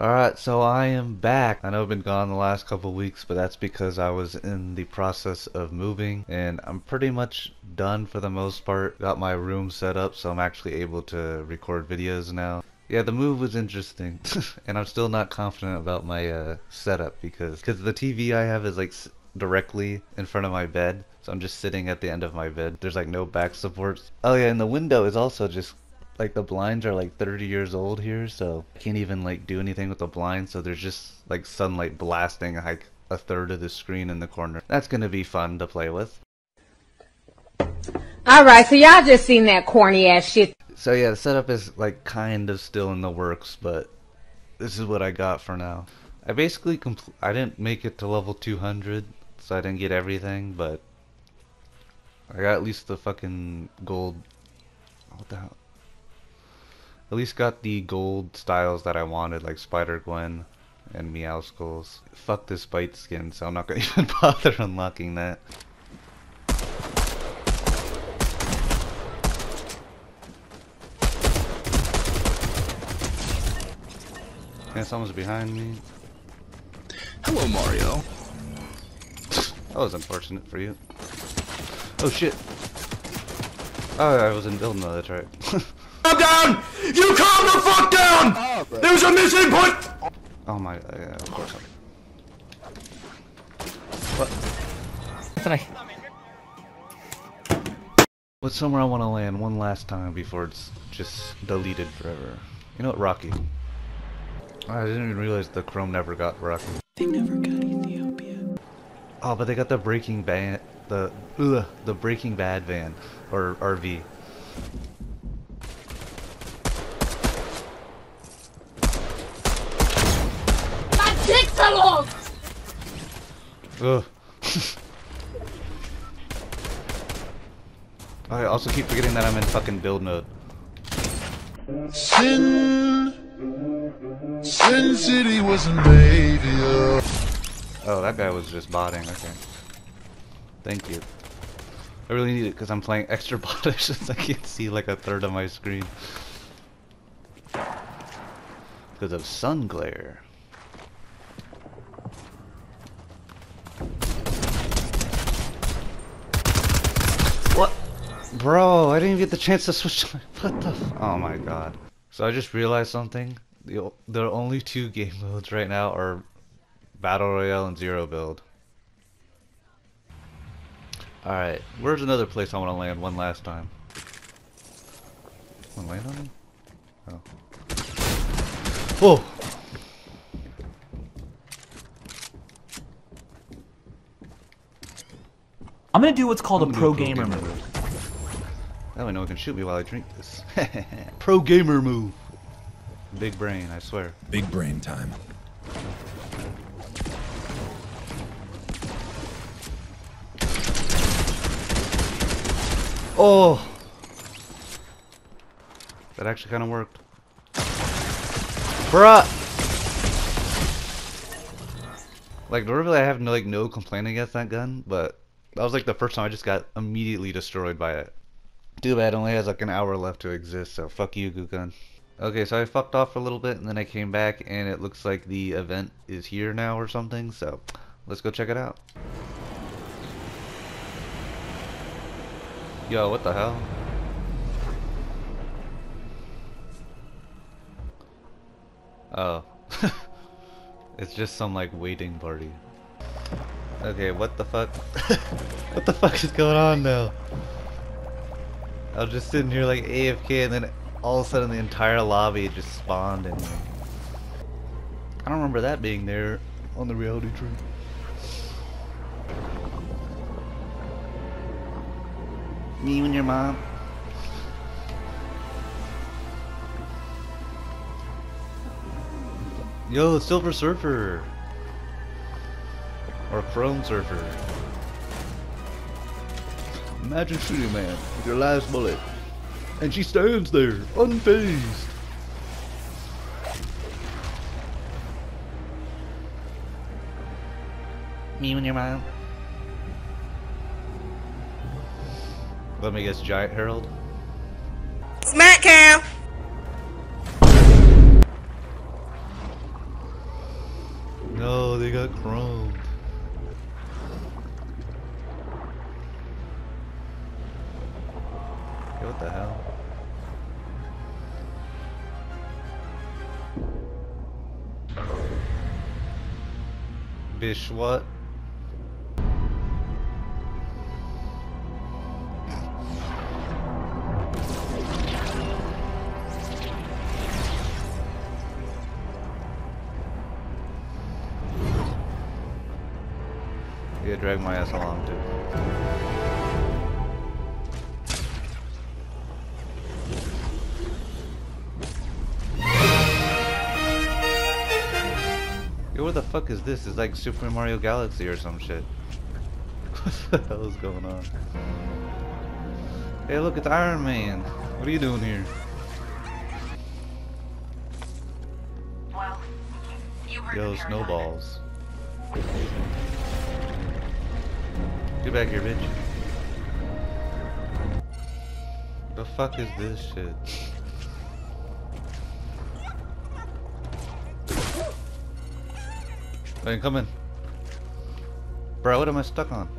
Alright, so I am back. I know I've been gone the last couple weeks, but that's because I was in the process of moving, and I'm pretty much done for the most part. Got my room set up, so I'm actually able to record videos now. Yeah, the move was interesting, and I'm still not confident about my setup because the TV I have is like directly in front of my bed, so I'm just sitting at the end of my bed. There's like no back supports. Oh yeah, and the window is also just like the blinds are like 30 years old here, so I can't even like do anything with the blinds, so there's just like sunlight blasting like a third of the screen in the corner. That's gonna be fun to play with. Alright, so y'all just seen that corny ass shit. So yeah, the setup is like kind of still in the works, but this is what I got for now. I basically I didn't make it to level 200, so I didn't get everything, but I got at least the fucking gold. What the hell? At least got the gold styles that I wanted, like Spider-Gwen and Meow Skulls. Fuck this bite skin, so I'm not gonna even bother unlocking that. Yeah, someone's behind me. Hello, Mario. That was unfortunate for you. Oh shit. Oh, I was in build mode, that's right. Calm down! You calm the fuck down! Oh, there's a missing point! Oh my, yeah, of course. What? What's somewhere I want to land one last time before it's just deleted forever? You know what, Rocky? I didn't even realize the Chrome never got Rocky. They never got Ethiopia. Oh, but they got the Breaking Bad, the Breaking Bad van, or RV. Ugh. I also keep forgetting that I'm in fucking build mode. Sin City was an baby. Oh, that guy was just botting, okay. Thank you. I really need it because I'm playing extra bottish since I can't see like a third of my screen. Because of sun glare. Bro, I didn't even get the chance to switch to my... What the f... Oh my god. So I just realized something. There are only two game modes right now are Battle Royale and Zero build. Alright, where's another place I want to land one last time? Want to land on me? Oh. Whoa! I'm gonna do what's called a pro gamer move. That way no one can shoot me while I drink this. Pro gamer move. Big brain, I swear. Big brain time. Oh! That actually kind of worked. Bruh! Like, normally I have no, like, no complaint against that gun, but that was like the first time I just got immediately destroyed by it. Too bad, only has like an hour left to exist, so fuck you, Goo Gun. Okay, so I fucked off for a little bit, and then I came back, and it looks like the event is here now or something, so let's go check it out. Yo, what the hell? Oh. It's just some, like, waiting party. Okay, what the fuck? What the fuck is going on now? I was just sitting here like AFK, and then all of a sudden the entire lobby just spawned in. I don't remember that being there on the reality tree. Me and your mom. Yo, Silver Surfer. Or Chrome Surfer. Imagine shooting man with your last bullet, and she stands there, unfazed. Me and your mom. Let me guess, Giant Herald. Smack cam. Oh, they got chromed. What the hell? Bish, what? You gotta drag my ass along, dude. What the fuck is this? It's like Super Mario Galaxy or some shit. What the hell is going on? Hey look, it's Iron Man. What are you doing here? Well, you heard. Yo, snowballs. Get back here, bitch. The fuck is this shit? Come in. Bro, what am I stuck on?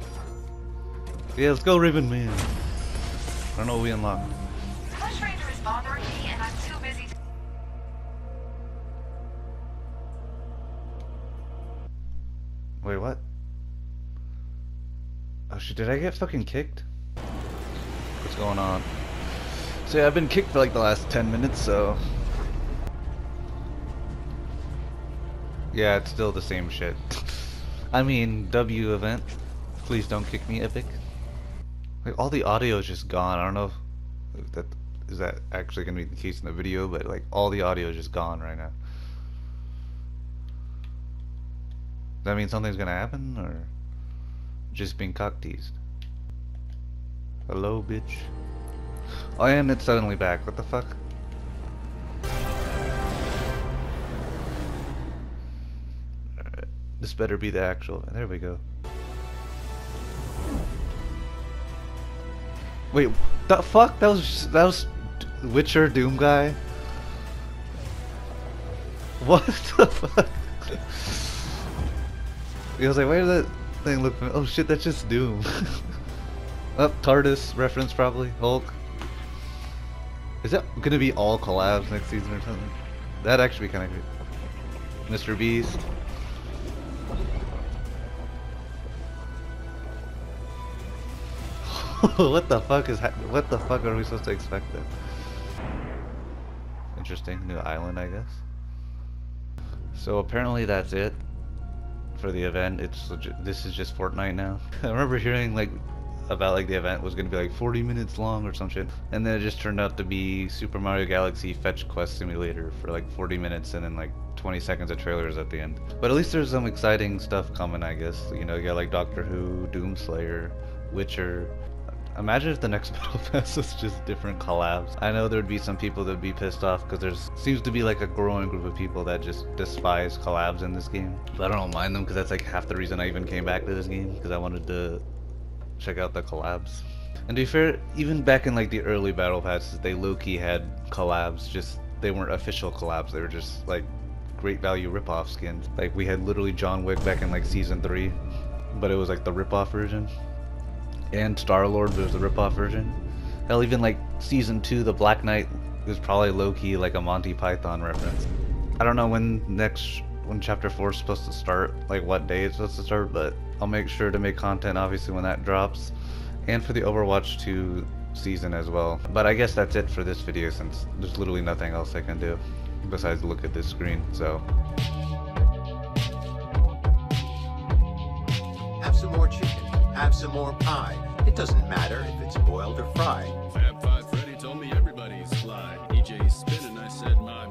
Yeah, let's go, Raven Man. I don't know what we unlocked. Clash Ranger is bothering me and I'm too busy to... Wait, what? Oh shit, did I get fucking kicked? What's going on? So yeah, I've been kicked for like the last 10 minutes, so... Yeah, it's still the same shit. I mean, W event. Please don't kick me, Epic. Like, all the audio is just gone. I don't know if that is that actually gonna be the case in the video, but like all the audio is just gone right now. Does that mean something's gonna happen, or just being cock teased? Hello, bitch. Oh, and it's suddenly back. What the fuck? This better be the actual. There we go. Wait, the fuck? That was Witcher Doom guy. What the fuck? He was like, why does that thing look? Oh shit, that's just Doom. Up TARDIS reference probably. Hulk. Is that gonna be all collabs next season or something? That'd actually be kind of good. MrBeast. What the fuck is what the fuck are we supposed to expect then? Interesting, new island I guess. So apparently that's it for the event. It's this is just Fortnite now. I remember hearing like about like the event was gonna be like 40 minutes long or some shit, and then it just turned out to be Super Mario Galaxy Fetch Quest Simulator for like 40 minutes and then like 20 seconds of trailers at the end. But at least there's some exciting stuff coming I guess. You know, you got like Doctor Who, Doom Slayer, Witcher. Imagine if the next Battle Pass was just different collabs. I know there'd be some people that'd be pissed off because there seems to be like a growing group of people that just despise collabs in this game. But I don't mind them because that's like half the reason I even came back to this game, because I wanted to check out the collabs. And to be fair, even back in like the early Battle Passes, they low-key had collabs, just they weren't official collabs, they were just like great value rip-off skins. Like we had literally John Wick back in like season 3, but it was like the rip-off version. And Star-Lord was the ripoff version. Hell, even like season 2, The Black Knight was probably low-key like a Monty Python reference. I don't know when Chapter 4 is supposed to start, like what day it's supposed to start, but I'll make sure to make content obviously when that drops, and for the Overwatch 2 season as well. But I guess that's it for this video since there's literally nothing else I can do besides look at this screen, so. Have some more chicken. Have some more pie. It doesn't matter if it's boiled or fried. Fab Five Freddy told me everybody's fly. EJ's spinning, I said my.